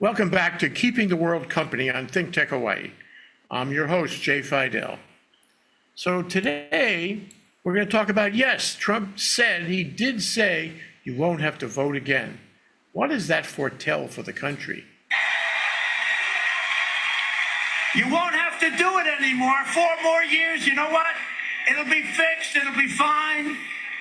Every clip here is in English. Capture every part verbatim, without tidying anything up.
Welcome back to Keeping the World Company on ThinkTech Hawaii. I'm your host, Jay Fidell. So today, we're going to talk about, yes, Trump said, he did say, you won't have to vote again. What does that foretell for the country? You won't have to do it anymore. Four more years, you know what? It'll be fixed, it'll be fine.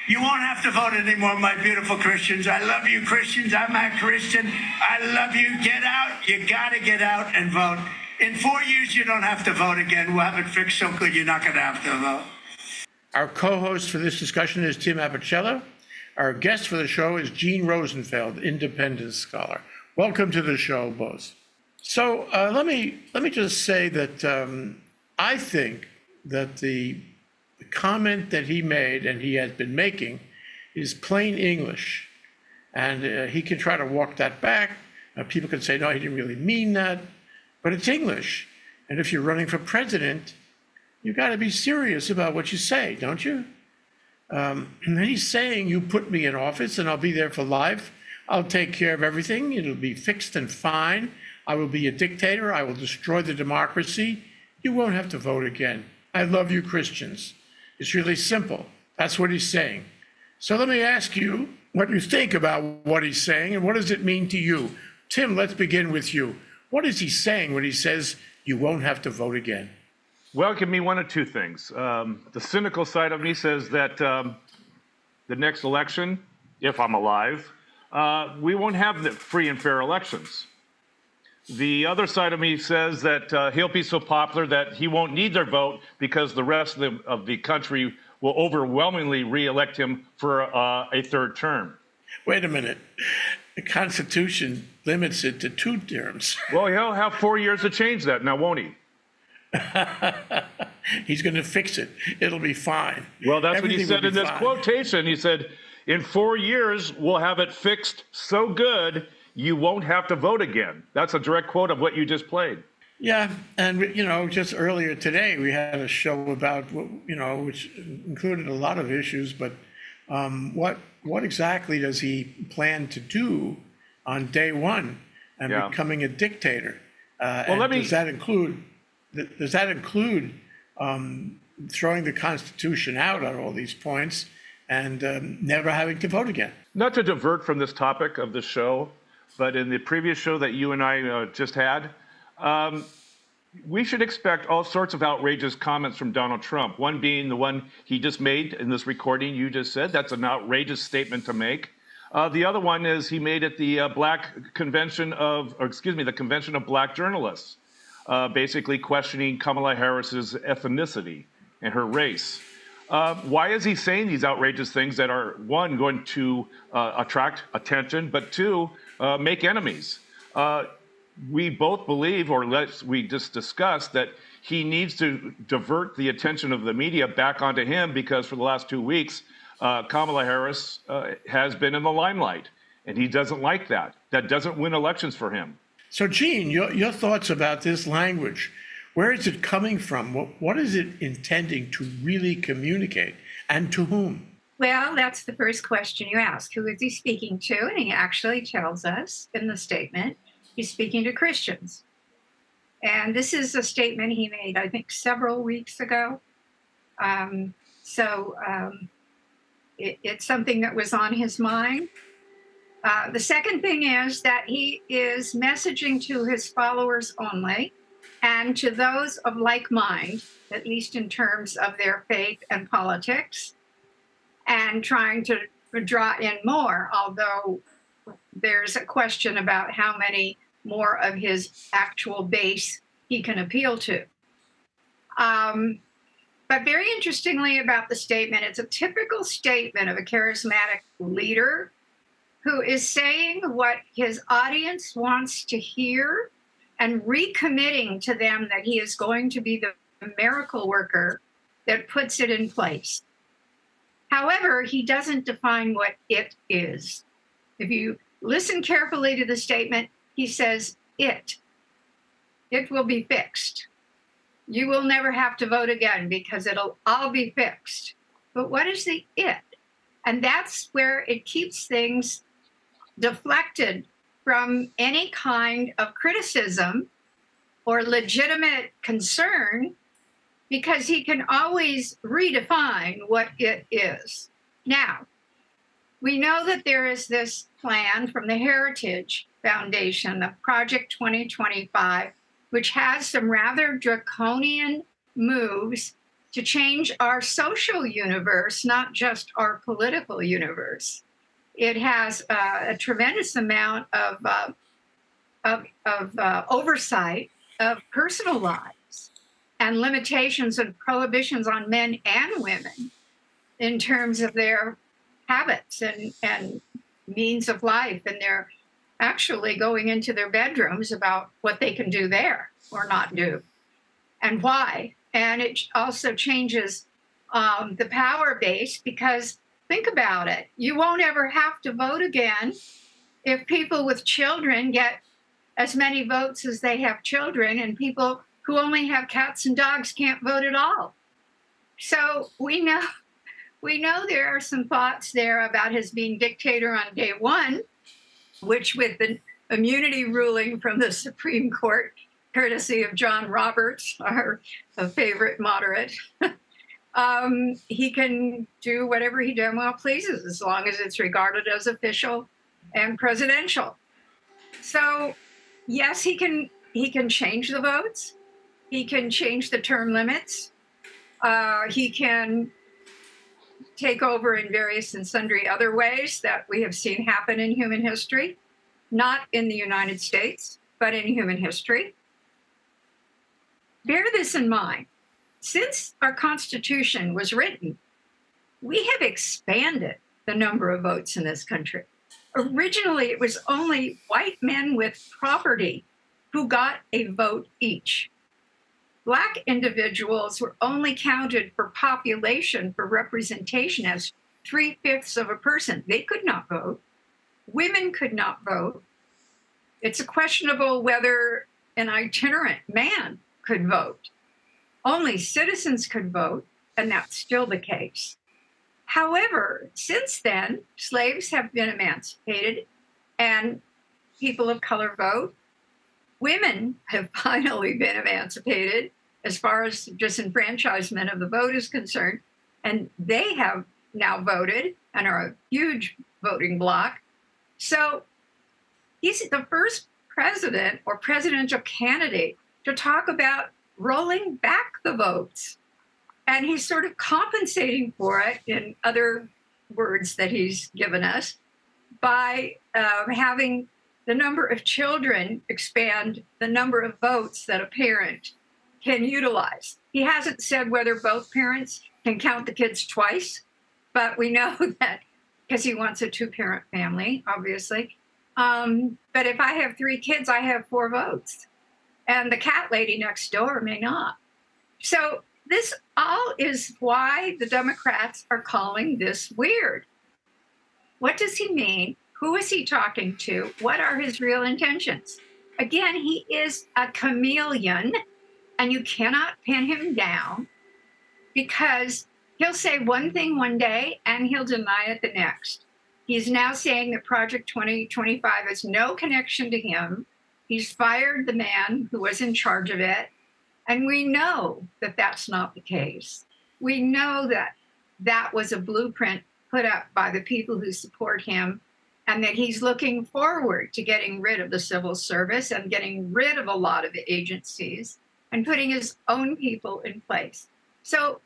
You won't have to vote anymore, my beautiful Christians. I love you, Christians. I'm a Christian. I love you. Get out. You got to get out and vote. In four years, you don't have to vote again. We'll have it fixed so good you're not going to have to vote. Our co-host for this discussion is Tim Apicella. Our guest for the show is Jean Rosenfeld, independent scholar. Welcome to the show, both. So uh, let me let me just say that um, I think that the The comment that he made, and he has been making, is plain English. And uh, he can try to walk that back. Uh, people can say, no, he didn't really mean that. But it's English. And if you're running for president, you've got to be serious about what you say, don't you? Um, and he's saying, you put me in office, and I'll be there for life. I'll take care of everything. It'll be fixed and fine. I will be a dictator. I will destroy the democracy. You won't have to vote again. I love you, Christians. It's really simple. That's what he's saying. So let me ask you what you think about what he's saying and what does it mean to you? Tim, let's begin with you. What is he saying when he says you won't have to vote again? Well, it can mean one of two things. Um, the cynical side of me says that um, the next election, if I'm alive, uh, we won't have the free and fair elections. The other side of me says that uh, he'll be so popular that he won't need their vote because the rest of the, of the country will overwhelmingly re-elect him for uh, a third term. Wait a minute. The Constitution limits it to two terms. Well, he'll have four years to change that now, won't he? He's going to fix it. It'll be fine. Well, that's Everything what he said in this fine. quotation. He said, in four years, we'll have it fixed so good you won't have to vote again. That's a direct quote of what you just played. Yeah, and you know, just earlier today we had a show about, you know, which included a lot of issues, but um, what what exactly does he plan to do on day one and yeah. becoming a dictator? Uh, well, let me... Does that include? Does that include um, throwing the Constitution out on all these points and um, never having to vote again? Not to divert from this topic of the show, but in the previous show that you and I uh, just had, um, we should expect all sorts of outrageous comments from Donald Trump, one being the one he just made in this recording you just said. That's an outrageous statement to make. Uh, the other one is he made at the uh, Black Convention of, or excuse me, the Convention of Black Journalists, uh, basically questioning Kamala Harris's ethnicity and her race. Uh, why is he saying these outrageous things that are, one, going to uh, attract attention, but two, Uh, make enemies? Uh, we both believe, or let's we just discussed, that he needs to divert the attention of the media back onto him because for the last two weeks, uh, Kamala Harris uh, has been in the limelight, and he doesn't like that. That doesn't win elections for him. So, Jean, your, your thoughts about this language. Where is it coming from? What, what is it intending to really communicate, and to whom? Well, that's the first question you ask. Who is he speaking to? And he actually tells us in the statement, he's speaking to Christians. And this is a statement he made, I think, several weeks ago. Um, so um, it, it's something that was on his mind. Uh, the second thing is that he is messaging to his followers only and to those of like mind, at least in terms of their faith and politics, and trying to draw in more, although there's a question about how many more of his actual base he can appeal to. Um, but very interestingly about the statement, it's a typical statement of a charismatic leader who is saying what his audience wants to hear and recommitting to them that he is going to be the miracle worker that puts it in place. However, he doesn't define what it is. If you listen carefully to the statement, he says, it. It will be fixed. You will never have to vote again because it'll all be fixed. But what is the it? And that's where it keeps things deflected from any kind of criticism or legitimate concern, because he can always redefine what it is. Now, we know that there is this plan from the Heritage Foundation of Project twenty twenty-five, which has some rather draconian moves to change our social universe, not just our political universe. It has uh, a tremendous amount of, uh, of, of uh, oversight of personal lives and limitations and prohibitions on men and women in terms of their habits and, and means of life, and their actually going into their bedrooms about what they can do there or not do and why. And it also changes um, the power base, because think about it. You won't ever have to vote again if people with children get as many votes as they have children, and people who only have cats and dogs can't vote at all. So we know, we know there are some thoughts there about his being dictator on day one, which with the immunity ruling from the Supreme Court, courtesy of John Roberts, our favorite moderate, um, he can do whatever he damn well pleases as long as it's regarded as official and presidential. So, yes, he can he can change the votes. He can change the term limits. Uh, he can take over in various and sundry other ways that we have seen happen in human history, not in the United States, but in human history. Bear this in mind. Since our Constitution was written, we have expanded the number of votes in this country. Originally, it was only white men with property who got a vote each. Black individuals were only counted for population, for representation, as three-fifths of a person. They could not vote. Women could not vote. It's questionable whether an itinerant man could vote. Only citizens could vote, and that's still the case. However, since then, slaves have been emancipated, and people of color vote. Women have finally been emancipated as far as disenfranchisement of the vote is concerned, and they have now voted and are a huge voting bloc. So he's the first president or presidential candidate to talk about rolling back the votes. And he's sort of compensating for it in other words that he's given us by uh, having the number of children expand the number of votes that a parent can utilize. He hasn't said whether both parents can count the kids twice, but we know that because he wants a two-parent family, obviously. Um, but if I have three kids, I have four votes. And the cat lady next door may not. So this all is why the Democrats are calling this weird. What does he mean? Who is he talking to? What are his real intentions? Again, he is a chameleon, and you cannot pin him down, because he'll say one thing one day and he'll deny it the next. He's now saying that Project twenty twenty-five has no connection to him. He's fired the man who was in charge of it, and we know that that's not the case. We know that that was a blueprint put up by the people who support him, and that he's looking forward to getting rid of the civil service and getting rid of a lot of the agencies and putting his own people in place. So,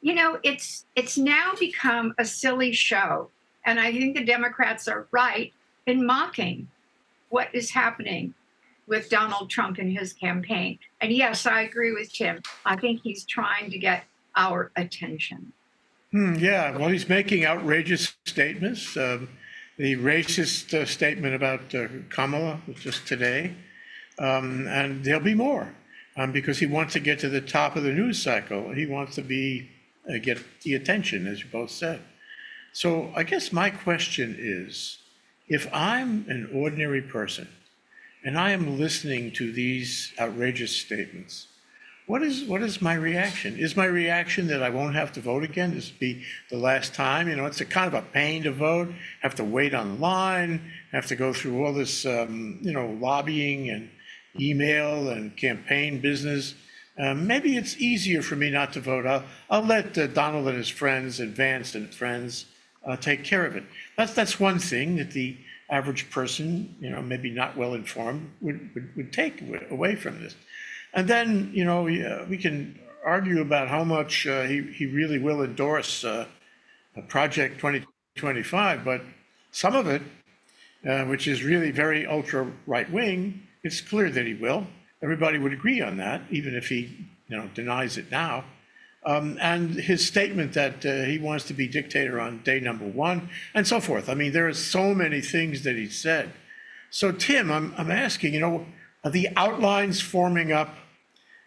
you know, it's it's now become a silly show. And I think the Democrats are right in mocking what is happening with Donald Trump and his campaign. And yes, I agree with Tim. I think he's trying to get our attention. Hmm, yeah, well, he's making outrageous statements. Um... The racist uh, statement about uh, Kamala just today, um, and there'll be more, um, because he wants to get to the top of the news cycle. He wants to be uh, get the attention, as you both said. So I guess my question is, if I'm an ordinary person and I am listening to these outrageous statements, What is what is my reaction? Is my reaction that I won't have to vote again? This will be the last time. You know, it's a kind of a pain to vote. Have to wait online. Have to go through all this, um, you know, lobbying and email and campaign business. Uh, maybe it's easier for me not to vote. I'll, I'll let uh, Donald and his friends, and Vance and friends, uh, take care of it. That's that's one thing that the average person, you know, maybe not well informed, would would, would take away from this. And then, you know, we can argue about how much uh, he, he really will endorse uh, Project twenty twenty-five, but some of it, uh, which is really very ultra right-wing, it's clear that he will. Everybody would agree on that, even if he, you know, denies it now. Um, and his statement that uh, he wants to be dictator on day number one, and so forth. I mean, there are so many things that he said. So, Tim, I'm, I'm asking, you know, are the outlines forming up?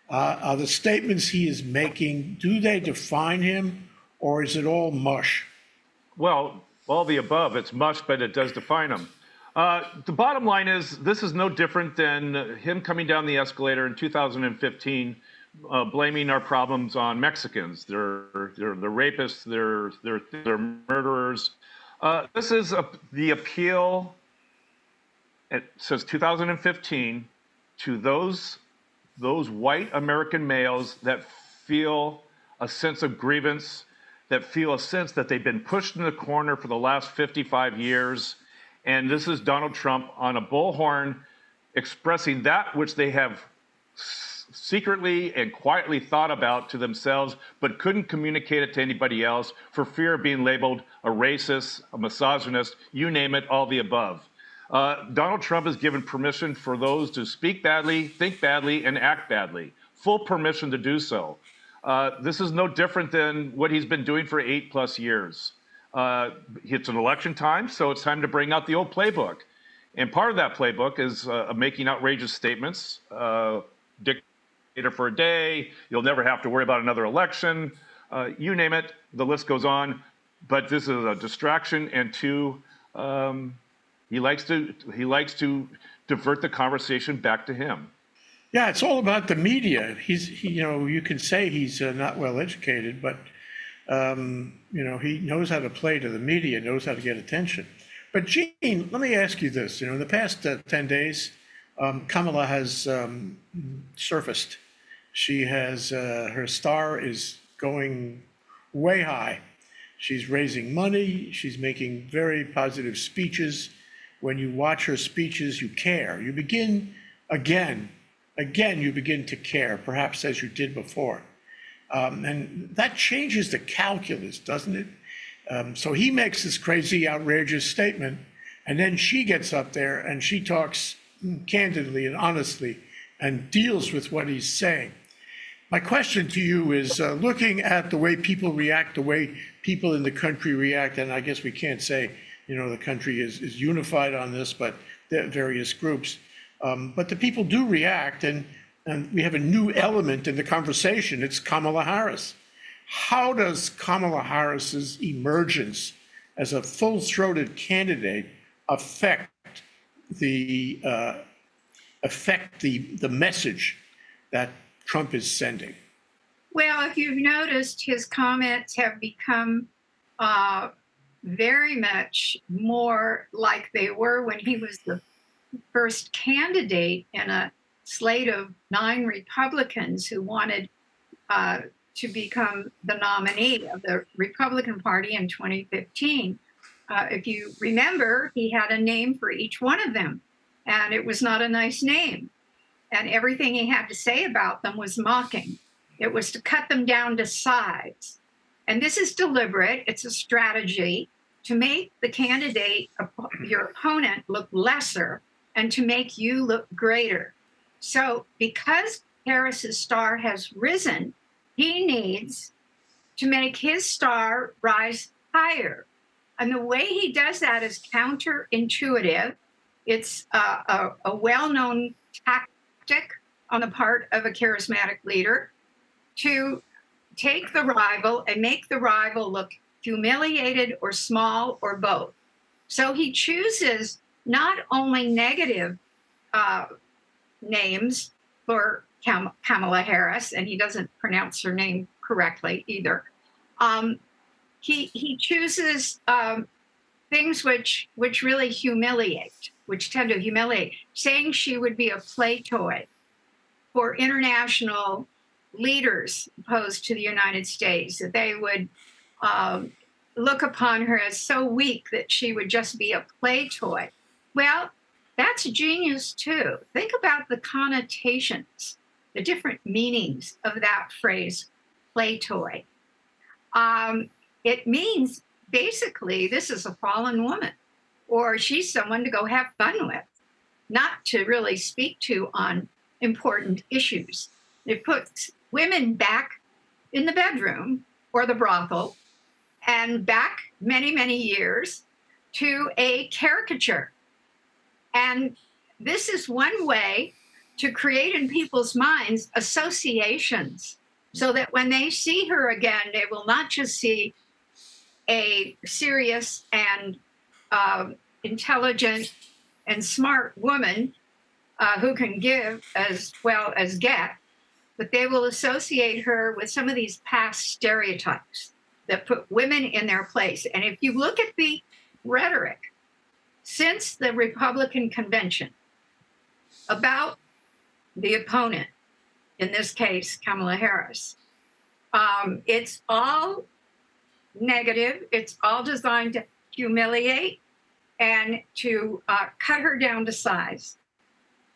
Uh, are the statements he is making, do they define him, or is it all mush? Well, all the above. It's mush, but it does define him. Uh, the bottom line is this is no different than him coming down the escalator in two thousand fifteen, uh, blaming our problems on Mexicans. They're they're the rapists. They're they're they're murderers. Uh, this is a, the appeal at, since two thousand fifteen. To those, those white American males that feel a sense of grievance, that feel a sense that they've been pushed in the corner for the last fifty-five years. And this is Donald Trump on a bullhorn expressing that which they have secretly and quietly thought about to themselves, but couldn't communicate it to anybody else for fear of being labeled a racist, a misogynist, you name it, all the above. Uh, Donald Trump has given permission for those to speak badly, think badly, and act badly. Full permission to do so. Uh, this is no different than what he's been doing for eight plus years. Uh, it's an election time, so it's time to bring out the old playbook. And part of that playbook is uh, making outrageous statements. Uh, dictator for a day, you'll never have to worry about another election. Uh, you name it, the list goes on. But this is a distraction, and two, um, He likes to he likes to divert the conversation back to him. Yeah, it's all about the media. He's he, you know, you can say he's uh, not well educated, but um, you know, he knows how to play to the media, knows how to get attention. But Jean, let me ask you this: you know, in the past uh, ten days, um, Kamala has um, surfaced. She has uh, her star is going way high. She's raising money. She's making very positive speeches. When you watch her speeches, you care. You begin again, again, you begin to care, perhaps as you did before. Um, and that changes the calculus, doesn't it? Um, so he makes this crazy, outrageous statement, and then she gets up there and she talks candidly and honestly and deals with what he's saying. My question to you is, uh, looking at the way people react, the way people in the country react, and I guess we can't say, you know, the country is, is unified on this, but there are various groups. Um, but the people do react, and, and we have a new element in the conversation. It's Kamala Harris. How does Kamala Harris's emergence as a full-throated candidate affect the uh, affect the the message that Trump is sending? Well, if you've noticed, his comments have become uh, very much more like they were when he was the first candidate in a slate of nine Republicans who wanted uh, to become the nominee of the Republican Party in twenty fifteen. Uh, if you remember, he had a name for each one of them, and it was not a nice name. And everything he had to say about them was mocking. It was to cut them down to size. And this is deliberate. It's a strategy to make the candidate, your opponent, look lesser and to make you look greater. So because Harris's star has risen, he needs to make his star rise higher. And the way he does that is counterintuitive. It's a, a, a well-known tactic on the part of a charismatic leader to take the rival and make the rival look humiliated or small or both. So he chooses not only negative uh, names for Kam Kamala Harris, and he doesn't pronounce her name correctly either. Um, he he chooses um, things which which really humiliate, which tend to humiliate, saying she would be a play toy for international leaders opposed to the United States, that they would um, look upon her as so weak that she would just be a play toy. Well, that's genius too. Think about the connotations, the different meanings of that phrase, play toy. Um, it means basically this is a fallen woman, or she's someone to go have fun with, not to really speak to on important issues. It puts women back in the bedroom or the brothel and back many, many years to a caricature. And this is one way to create in people's minds associations so that when they see her again, they will not just see a serious and uh, intelligent and smart woman uh, who can give as well as get, but they will associate her with some of these past stereotypes that put women in their place. And if you look at the rhetoric since the Republican convention about the opponent, in this case, Kamala Harris, um, it's all negative. It's all designed to humiliate and to uh, cut her down to size,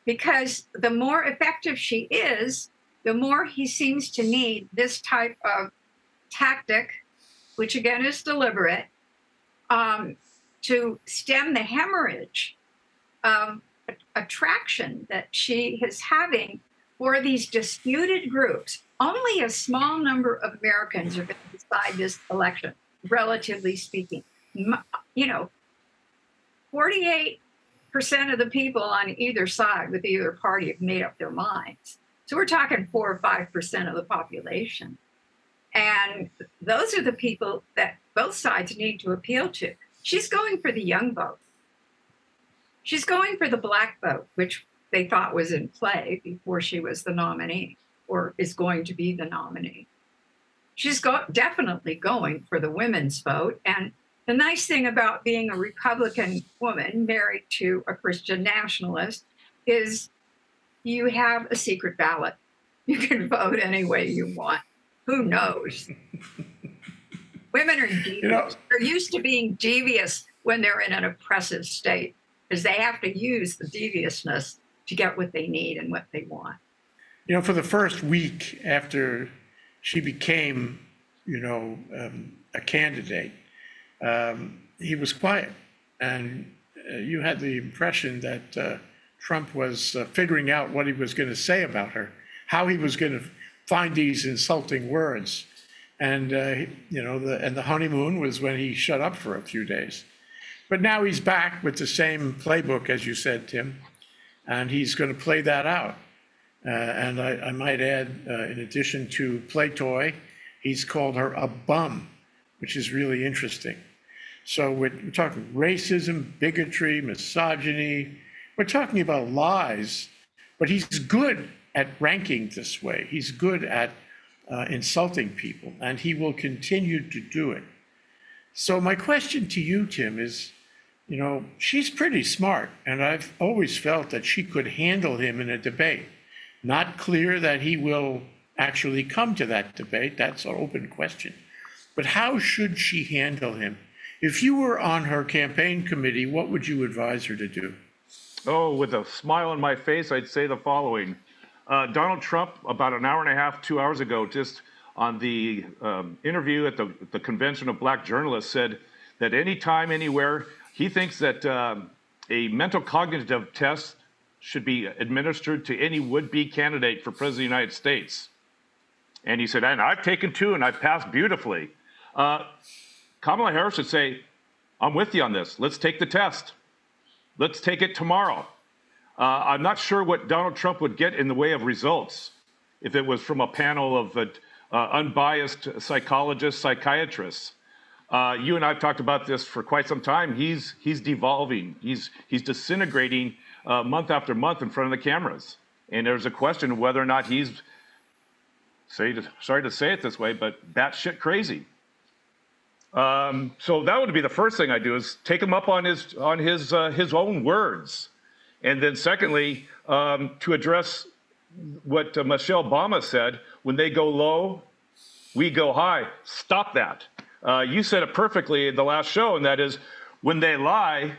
because the more effective she is, the more he seems to need this type of tactic, which again is deliberate, um, to stem the hemorrhage of attraction that she is having for these disputed groups. Only a small number of Americans are going to decide this election, relatively speaking. You know, forty-eight percent of the people on either side with either party have made up their minds. So we're talking four or five percent of the population. And those are the people that both sides need to appeal to. She's going for the young vote. She's going for the black vote, which they thought was in play before she was the nominee or is going to be the nominee. She's go- definitely going for the women's vote. And the nice thing about being a Republican woman married to a Christian nationalist is you have a secret ballot. You can vote any way you want. Who knows? Women are devious. You know, they're used to being devious when they're in an oppressive state, because they have to use the deviousness to get what they need and what they want. You know, for the first week after she became, you know, um, a candidate, um, he was quiet. And uh, you had the impression that uh, Trump was uh, figuring out what he was going to say about her, how he was going to find these insulting words. And, uh, you know, the, and the honeymoon was when he shut up for a few days. But now he's back with the same playbook, as you said, Tim, and he's going to play that out. Uh, and I, I might add, uh, in addition to play toy, he's called her a bum, which is really interesting. So we're, we're talking racism, bigotry, misogyny. We're talking about lies, but he's good at ranking this way. He's good at uh, insulting people, and he will continue to do it. So my question to you, Tim, is, you know, she's pretty smart, and I've always felt that she could handle him in a debate. Not clear that he will actually come to that debate. That's an open question. But how should she handle him? If you were on her campaign committee, what would you advise her to do? Oh, with a smile on my face, I'd say the following. Uh, Donald Trump, about an hour and a half, two hours ago, just on the um, interview at the, the Convention of Black Journalists, said that anytime, anywhere, he thinks that um, a mental cognitive test should be administered to any would-be candidate for president of the United States. And he said, and I've taken two and I've passed beautifully. Uh, Kamala Harris would say, I'm with you on this. Let's take the test. Let's take it tomorrow. Uh, I'm not sure what Donald Trump would get in the way of results if it was from a panel of uh, uh, unbiased psychologists, psychiatrists. Uh, you and I have talked about this for quite some time. He's, he's devolving. He's, he's disintegrating uh, month after month in front of the cameras. And there's a question whether or not he's, say, sorry to say it this way, but batshit crazy. Um, so that would be the first thing I do, is take him up on his on his uh, his own words, and then secondly, um, to address what uh, Michelle Obama said: when they go low, we go high. Stop that. Uh, you said it perfectly in the last show, and that is, when they lie,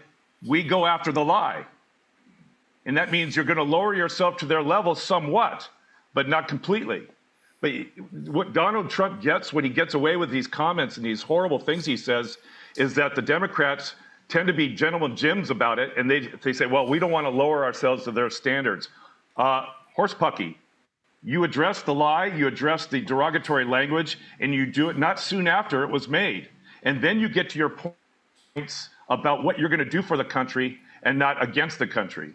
we go after the lie. And that means you're going to lower yourself to their level somewhat, but not completely. But what Donald Trump gets when he gets away with these comments and these horrible things he says is that the Democrats tend to be gentlemen Jims about it, and they, they say, well, we don't want to lower ourselves to their standards. Uh, horsepucky. You address the lie, you address the derogatory language, and you do it not soon after it was made. And then you get to your points about what you're going to do for the country and not against the country.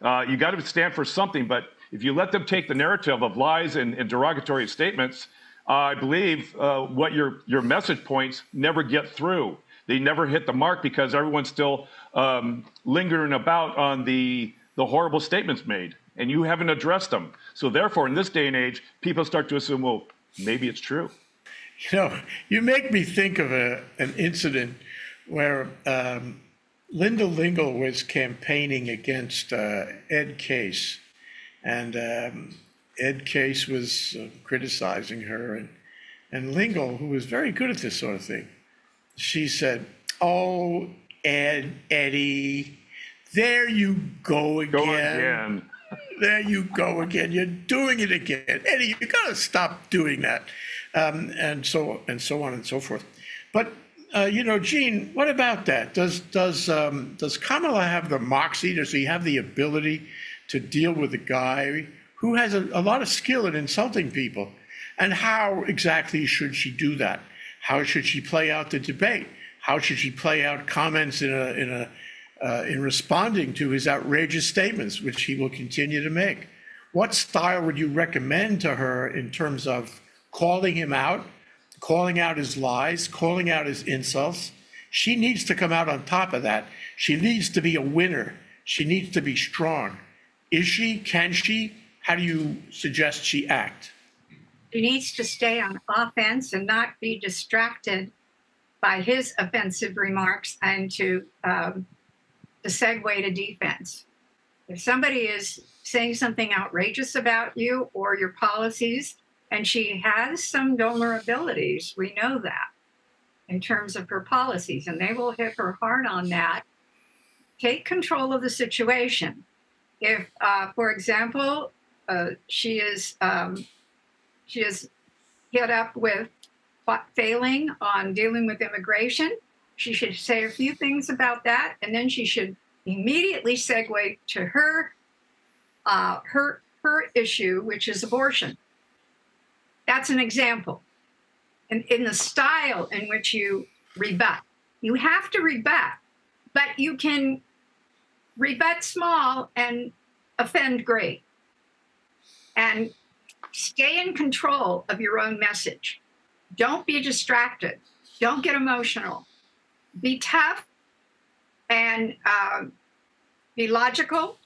Uh, you got to stand for something, but if you let them take the narrative of lies and, and derogatory statements, uh, I believe uh, what your, your message points never get through. They never hit the mark because everyone's still um, lingering about on the, the horrible statements made. And you haven't addressed them. So therefore, in this day and age, people start to assume, well, maybe it's true. You know, you make me think of a, an incident where um, Linda Lingle was campaigning against uh, Ed Case. And um, Ed Case was uh, criticizing her. And, and Lingle, who was very good at this sort of thing, she said, oh, Ed, Eddie, there you go again. Go again. There you go again. You're doing it again, Eddie. You gotta stop doing that, um, and so and so on and so forth. But uh, you know, Jean, what about that? Does does um, does Kamala have the moxie? Does he have the ability to deal with a guy who has a, a lot of skill at insulting people? And how exactly should she do that? How should she play out the debate? How should she play out comments in a in a Uh, in responding to his outrageous statements, which he will continue to make? What style would you recommend to her in terms of calling him out, calling out his lies, calling out his insults? She needs to come out on top of that. She needs to be a winner. She needs to be strong. Is she? Can she? How do you suggest she act? She needs to stay on offense and not be distracted by his offensive remarks, and to um, the segue to defense. If somebody is saying something outrageous about you or your policies, and she has some vulnerabilities, we know that in terms of her policies, and they will hit her hard on that. Take control of the situation. If, uh, for example, uh, she is um, she is hit up with failing on dealing with immigration, she should say a few things about that, and then she should immediately segue to her, uh, her, her issue, which is abortion. That's an example. And in the style in which you rebut, you have to rebut, but you can rebut small and offend great, and stay in control of your own message. Don't be distracted. Don't get emotional. Be tough, and um, be logical,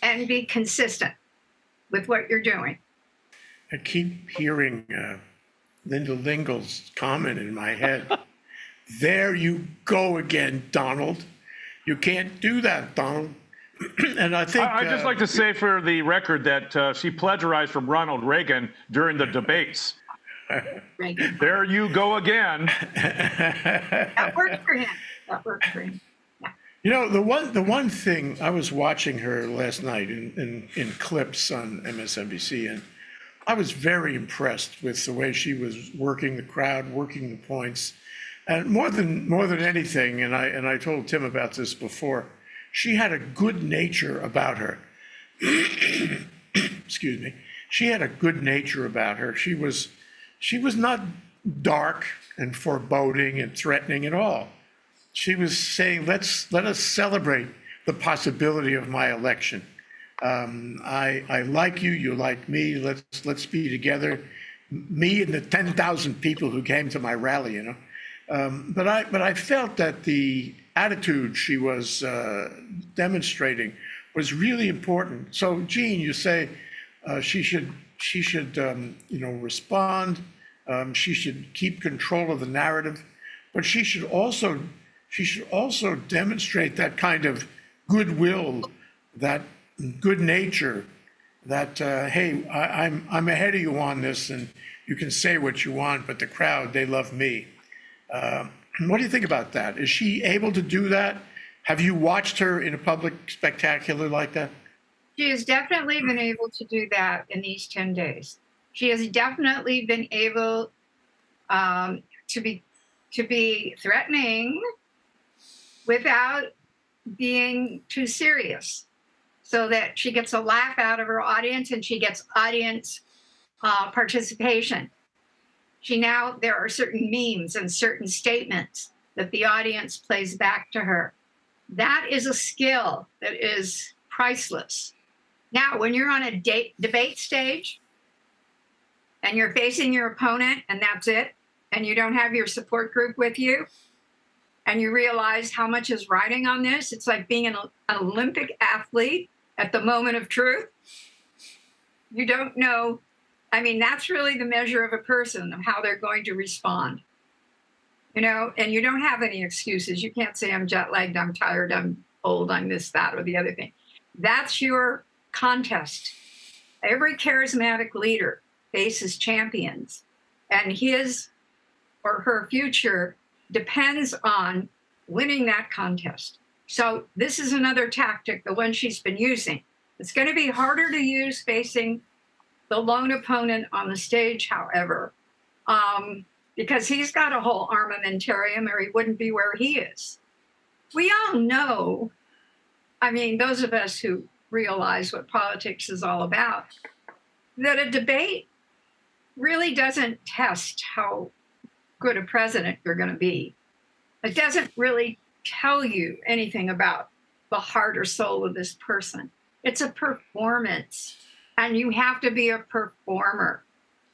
and be consistent with what you're doing. I keep hearing uh, Linda Lingle's comment in my head. There you go again, Donald. You can't do that, Donald. And I think I, I'd just uh, like to say for the record that uh, she plagiarized from Ronald Reagan during the debates. Reagan. There you go again. That worked for him. That worked for him. Yeah. You know, the one the one thing, I was watching her last night in, in, in clips on M S N B C, and I was very impressed with the way she was working the crowd, working the points. And more than more than anything, and I and I told Tim about this before, she had a good nature about her. Excuse me. She had a good nature about her. She was She was not dark and foreboding and threatening at all. She was saying, let's let us celebrate the possibility of my election. Um, I, I like you, you like me, let's, let's be together. Me and the ten thousand people who came to my rally, you know. Um, but, I, but I felt that the attitude she was uh, demonstrating was really important. So, Jean, you say uh, she should, she should, um, you know, respond. Um, she should keep control of the narrative, but she should also, she should also demonstrate that kind of goodwill, that good nature, that uh, hey, I, I'm I'm ahead of you on this, and you can say what you want, but the crowd, they love me. Uh, what do you think about that? Is she able to do that? Have you watched her in a public spectacular like that? She has definitely been able to do that in these ten days. She has definitely been able um, to be to be threatening without being too serious, so that she gets a laugh out of her audience and she gets audience uh, participation. She now, there are certain memes and certain statements that the audience plays back to her. That is a skill that is priceless. Now, when you're on a date, debate stage and you're facing your opponent and that's it, and you don't have your support group with you, and you realize how much is riding on this, it's like being an Olympic athlete at the moment of truth. You don't know. I mean, that's really the measure of a person, of how they're going to respond. You know, and you don't have any excuses. You can't say, I'm jet-lagged, I'm tired, I'm old, I'm this, that, or the other thing. That's your contest. Every charismatic leader faces champions, and his or her future depends on winning that contest. So this is another tactic, the one she's been using. It's going to be harder to use facing the lone opponent on the stage, however, um, because he's got a whole armamentarium or he wouldn't be where he is. We all know, I mean, those of us who realize what politics is all about, that a debate really doesn't test how good a president you're going to be. It doesn't really tell you anything about the heart or soul of this person. It's a performance, and you have to be a performer.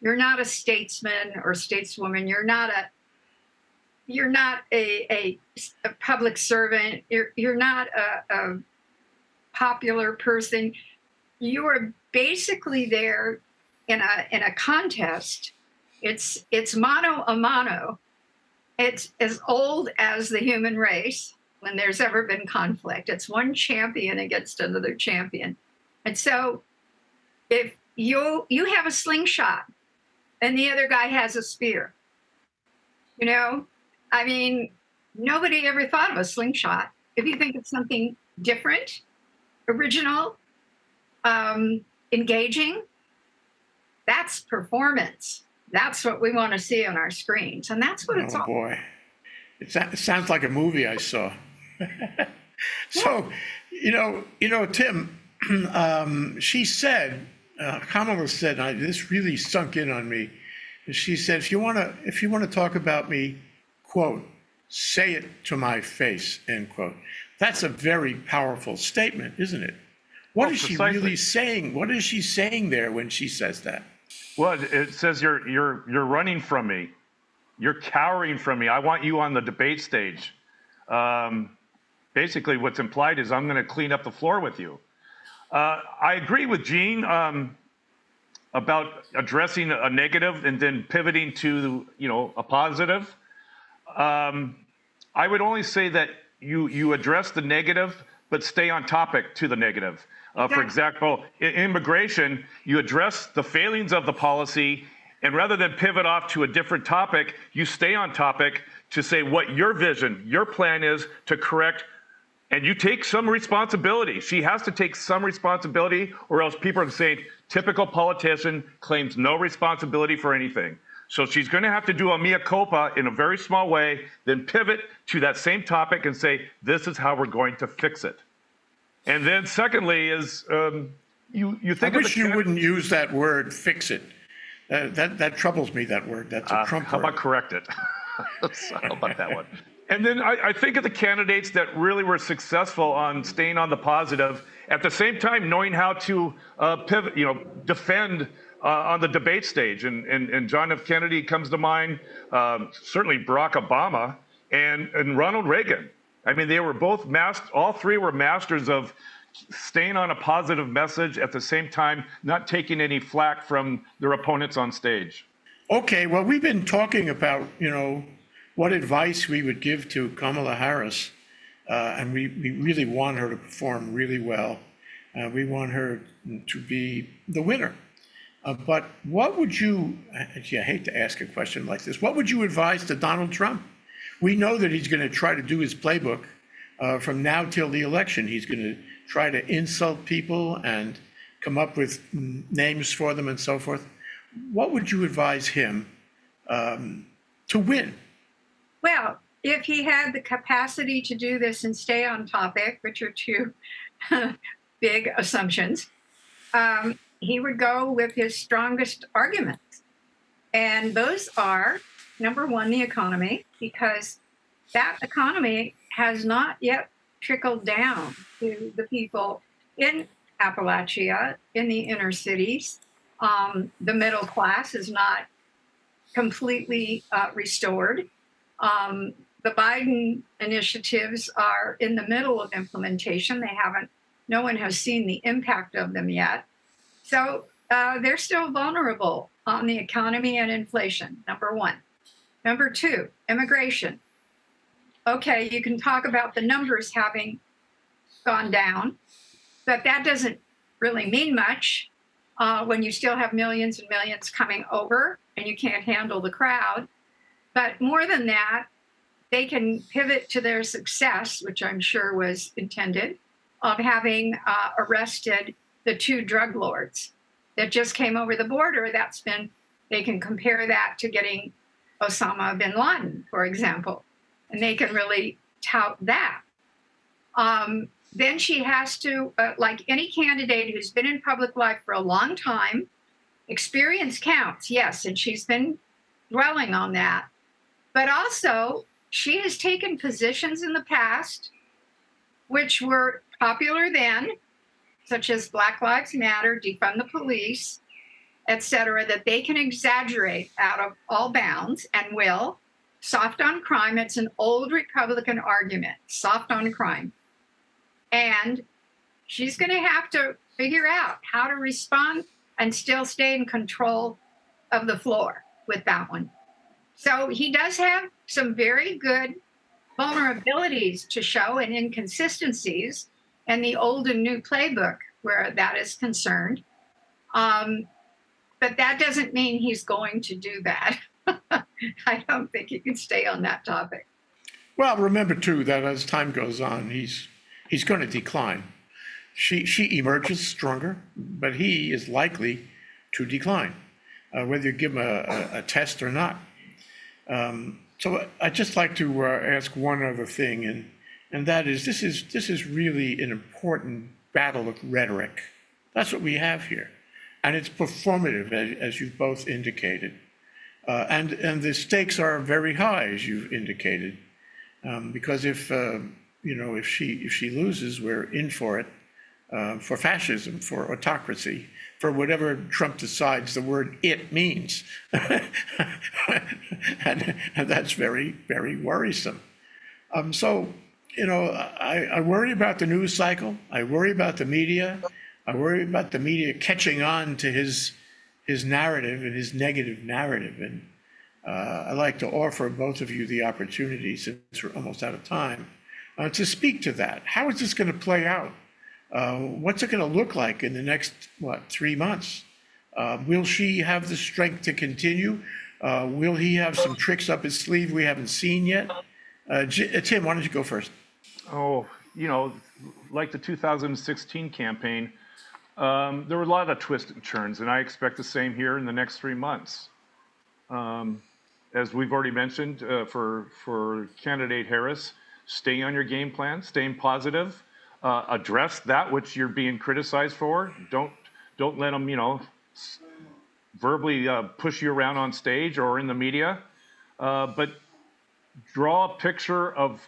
You're not a statesman or stateswoman. You're not a, you're not a, a, a public servant. You're, you're not a, a popular person. You are basically there in a, in a contest. It's, it's mano a mano. It's as old as the human race when there's ever been conflict. It's one champion against another champion. And so if you, you have a slingshot, and the other guy has a spear. You know, I mean, nobody ever thought of a slingshot. If you think of something different, original, um, engaging, that's performance. That's what we want to see on our screens, and that's what oh, it's all. Oh boy, it, it sounds like a movie I saw. So, you know, you know, Tim, um, she said. Uh, Kamala said, and I, this really sunk in on me. She said, if you want to if you want to talk about me, quote, say it to my face, end quote. That's a very powerful statement, isn't it? What well, is she precisely. really saying? What is she saying there when she says that? Well, it says you're you're you're running from me. You're cowering from me. I want you on the debate stage. Um, basically, what's implied is I'm going to clean up the floor with you. Uh, I agree with Jean um, about addressing a negative and then pivoting to, you know, a positive. Um, I would only say that you you address the negative, but stay on topic to the negative. Uh, for example, in immigration, you address the failings of the policy, and rather than pivot off to a different topic, you stay on topic to say what your vision, your plan is to correct. And you take some responsibility. She has to take some responsibility, or else people are saying, typical politician claims no responsibility for anything. So she's going to have to do a mea culpa in a very small way, then pivot to that same topic and say, this is how we're going to fix it. And then secondly is, um, you, you think I wish you wouldn't use that word, fix it. Uh, that, that troubles me, that word. That's a uh, Trump word. How about correct it? So how about that one? And then I, I think of the candidates that really were successful on staying on the positive, at the same time knowing how to uh, pivot, you know, defend uh, on the debate stage. And, and, and John F. Kennedy comes to mind, um, certainly Barack Obama and, and Ronald Reagan. I mean, they were both, master, all three were masters of staying on a positive message, at the same time, not taking any flack from their opponents on stage. Okay, well, we've been talking about, you know, what advice we would give to Kamala Harris, uh, and we, we really want her to perform really well. Uh, we want her to be the winner. Uh, but what would you, actually, I hate to ask a question like this, what would you advise to Donald Trump? We know that he's going to try to do his playbook uh, from now till the election. He's going to try to insult people and come up with names for them and so forth. What would you advise him um, to win? Well, if he had the capacity to do this and stay on topic, which are two big assumptions, um, he would go with his strongest arguments. And those are, number one, the economy, because that economy has not yet trickled down to the people in Appalachia, in the inner cities. Um, the middle class is not completely uh, restored. Um, the Biden initiatives are in the middle of implementation. They haven't, no one has seen the impact of them yet. So uh, they're still vulnerable on the economy and inflation, number one. Number two, immigration. Okay, you can talk about the numbers having gone down, but that doesn't really mean much uh, when you still have millions and millions coming over and you can't handle the crowd. But more than that, they can pivot to their success, which I'm sure was intended, of having uh, arrested the two drug lords that just came over the border. That's been, they can compare that to getting Osama bin Laden, for example, and they can really tout that. Um, then she has to, uh, like any candidate who's been in public life for a long time, experience counts, yes, and she's been dwelling on that. But also, she has taken positions in the past which were popular then, such as Black Lives Matter, defund the police, et cetera, that they can exaggerate out of all bounds and will. Soft on crime, it's an old Republican argument, soft on crime. And she's going to have to figure out how to respond and still stay in control of the floor with that one. So he does have some very good vulnerabilities to show and inconsistencies and the old and new playbook where that is concerned. Um, but that doesn't mean he's going to do that. I don't think he can stay on that topic. Well, remember, too, that as time goes on, he's he's going to decline. She, she emerges stronger, but he is likely to decline, uh, whether you give him a, a, a test or not. Um, so I'd just like to uh, ask one other thing, and and that is this is this is really an important battle of rhetoric. That's what we have here, and it's performative, as, as you've both indicated, uh, and and the stakes are very high, as you've indicated, um, because if uh, you know if she if she loses, we're in for it, uh, for fascism, for autocracy, for whatever Trump decides the word "it" means, and, and that's very very worrisome. Um, so. You know, I, I worry about the news cycle. I worry about the media. I worry about the media catching on to his his narrative and his negative narrative. And uh, I'd like to offer both of you the opportunity, since we're almost out of time, uh, to speak to that. How is this going to play out? Uh, what's it going to look like in the next, what, three months? Uh, will she have the strength to continue? Uh, will he have some tricks up his sleeve we haven't seen yet? Uh, Tim, why don't you go first? Oh, you know, like the two thousand sixteen campaign, um, there were a lot of twists and turns, and I expect the same here in the next three months. Um, as we've already mentioned, uh, for, for candidate Harris, stay on your game plan, staying positive, uh, address that which you're being criticized for. Don't, don't let them, you know, verbally uh, push you around on stage or in the media, uh, but draw a picture of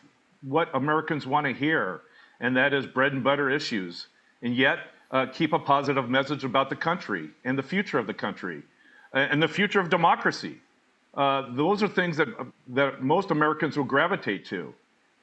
what Americans want to hear, and that is bread and butter issues, and yet uh, keep a positive message about the country and the future of the country and the future of democracy. Uh, those are things that, that most Americans will gravitate to.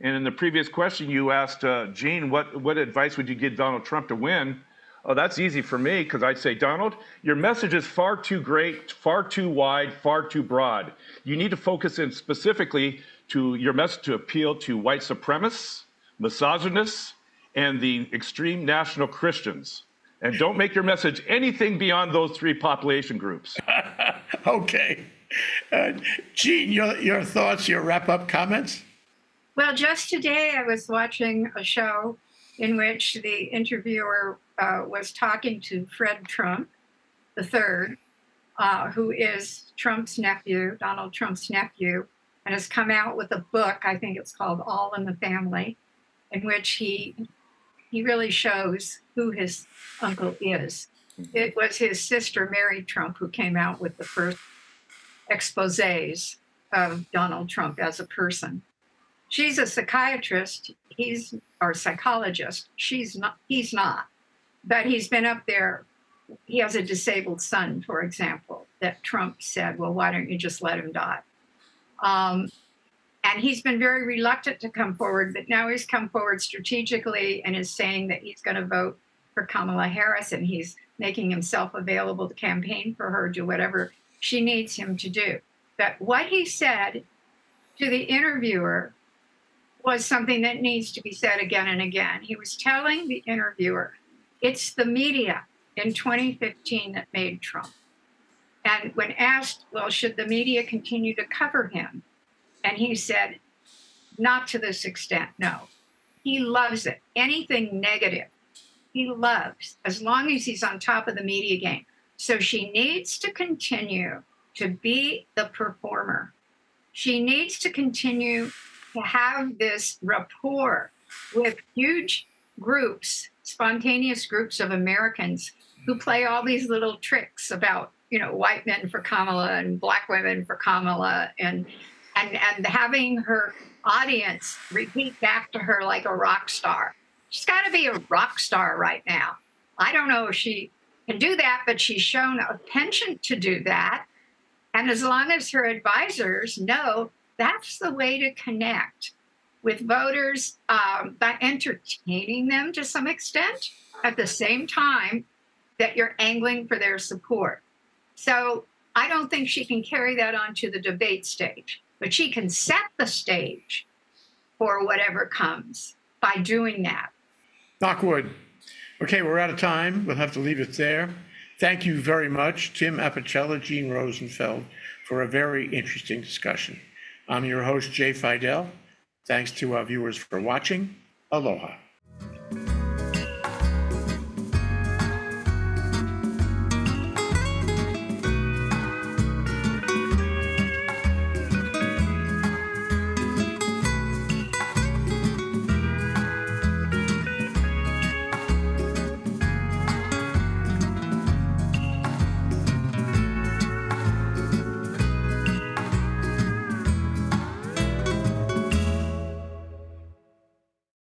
And in the previous question, you asked, uh, Jean, what, what advice would you give Donald Trump to win? Oh, that's easy for me, because I'd say, Donald, your message is far too great, far too wide, far too broad. You need to focus in specifically to your message to appeal to white supremacists, misogynists, and the extreme national Christians. And don't make your message anything beyond those three population groups. Okay. Uh, Jean, your, your thoughts, your wrap-up comments? Well, just today I was watching a show in which the interviewer uh, was talking to Fred Trump, the third, uh, who is Trump's nephew, Donald Trump's nephew, and has come out with a book, I think it's called All in the Family, in which he he really shows who his uncle is. It was his sister, Mary Trump, who came out with the first exposés of Donald Trump as a person. She's a psychiatrist, he's or psychologist. She's not. He's not. But he's been up there. He has a disabled son, for example, that Trump said, "Well, why don't you just let him die?" Um, and he's been very reluctant to come forward, but now he's come forward strategically and is saying that he's going to vote for Kamala Harris, and he's making himself available to campaign for her, do whatever she needs him to do. But what he said to the interviewer was something that needs to be said again and again. He was telling the interviewer, it's the media in twenty fifteen that made Trump. And when asked, well, should the media continue to cover him? And he said, not to this extent, no. He loves it. Anything negative, he loves, as long as he's on top of the media game. So she needs to continue to be the performer. She needs to continue to have this rapport with huge groups, spontaneous groups of Americans who play all these little tricks about, you know, white men for Kamala and black women for Kamala, and and and having her audience repeat back to her like a rock star. She's got to be a rock star right now. I don't know if she can do that, but she's shown a penchant to do that. And as long as her advisors know that's the way to connect with voters, um, by entertaining them to some extent at the same time that you're angling for their support. So I don't think she can carry that onto the debate stage, but she can set the stage for whatever comes by doing that. Lockwood. Okay, we're out of time. We'll have to leave it there. Thank you very much, Tim Apicella, Jean Rosenfeld, for a very interesting discussion. I'm your host, Jay Fidell. Thanks to our viewers for watching. Aloha.